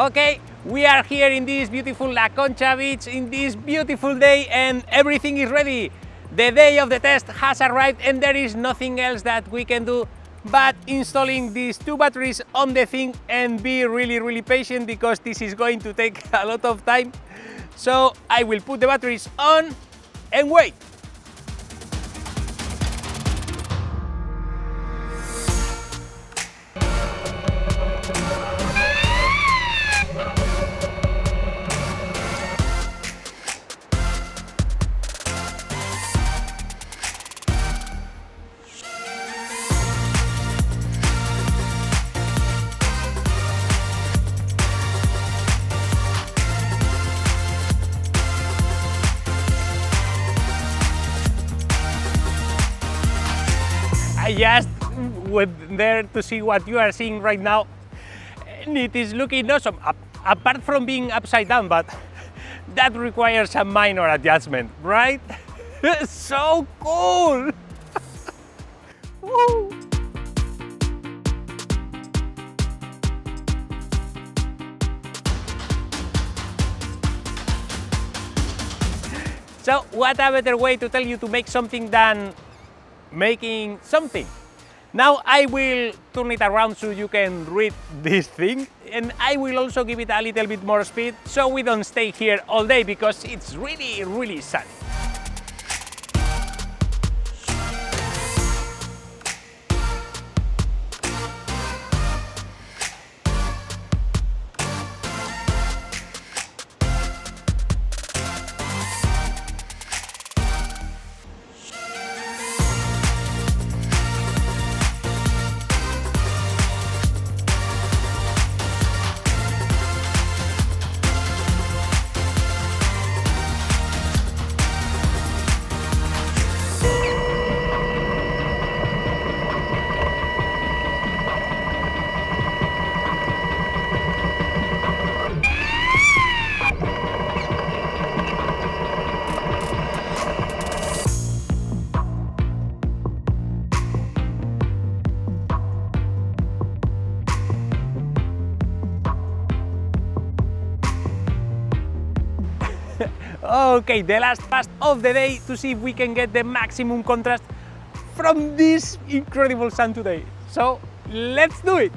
Okay, we are here in this beautiful La Concha beach in this beautiful day and everything is ready. The day of the test has arrived and there is nothing else that we can do but installing these two batteries on the thing and be really patient because this is going to take a lot of time. So I will put the batteries on and wait. I just went there to see what you are seeing right now, and it is looking awesome, apart from being upside down, but that requires a minor adjustment, right? So cool! Woo. So what a better way to tell you to make something than making something. Now I will turn it around so you can read this thing, and I will also give it a little bit more speed so we don't stay here all day because it's really sunny. Okay, the last pass of the day to see if we can get the maximum contrast from this incredible sun today. So let's do it!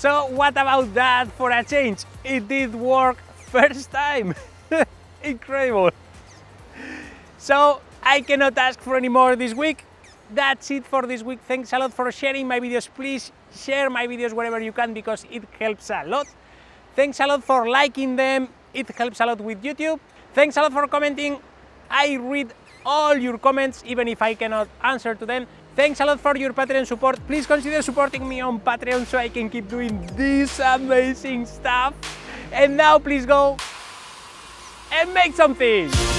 So what about that for a change? It did work first time. Incredible. So I cannot ask for any more this week. That's it for this week. Thanks a lot for sharing my videos. Please share my videos wherever you can because it helps a lot. Thanks a lot for liking them. It helps a lot with YouTube. Thanks a lot for commenting. I read all your comments even if I cannot answer to them. Thanks a lot for your Patreon support. Please consider supporting me on Patreon so I can keep doing this amazing stuff. And now please go and make something.